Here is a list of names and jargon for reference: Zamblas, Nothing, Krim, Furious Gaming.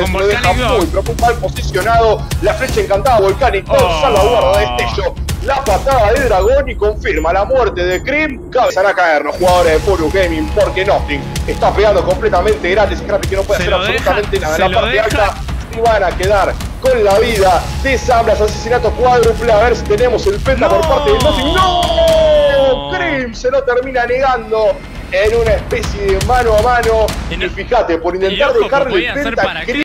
Con Volcanic muy pero mal posicionado. La flecha encantada Volcanic con salvaguarda de Destello. La patada de dragón y confirma la muerte de Krim. Cabezan a caer los jugadores de Furious Gaming porque Nothing está pegando completamente gratis. Scrappy que no puede hacer absolutamente nada en la parte alta. Y van a quedar con la vida de Zamblas. Asesinato cuádruple. A ver si tenemos el penta por parte de Nothing. ¡No! Krim se lo termina negando en una especie de mano a mano. Y fíjate, por intentar dejarle el penta a Krim.